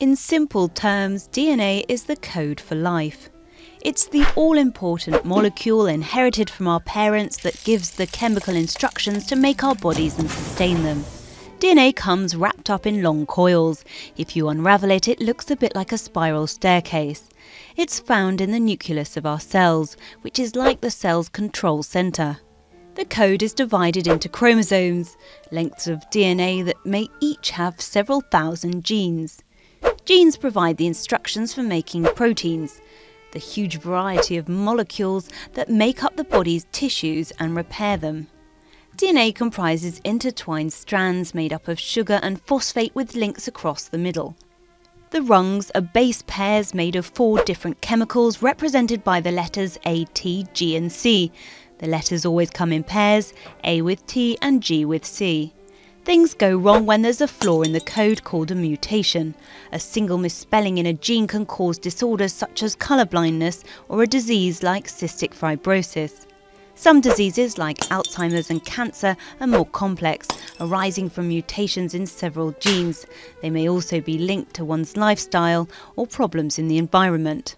In simple terms, DNA is the code for life. It's the all-important molecule inherited from our parents that gives the chemical instructions to make our bodies and sustain them. DNA comes wrapped up in long coils. If you unravel it, it looks a bit like a spiral staircase. It's found in the nucleus of our cells, which is like the cell's control centre. The code is divided into chromosomes, lengths of DNA that may each have several thousand genes. Genes provide the instructions for making proteins, the huge variety of molecules that make up the body's tissues and repair them. DNA comprises intertwined strands made up of sugar and phosphate with links across the middle. The rungs are base pairs made of four different chemicals represented by the letters A, T, G and C. The letters always come in pairs, A with T and G with C. Things go wrong when there's a flaw in the code called a mutation. A single misspelling in a gene can cause disorders such as colour blindness or a disease like cystic fibrosis. Some diseases like Alzheimer's and cancer are more complex, arising from mutations in several genes. They may also be linked to one's lifestyle or problems in the environment.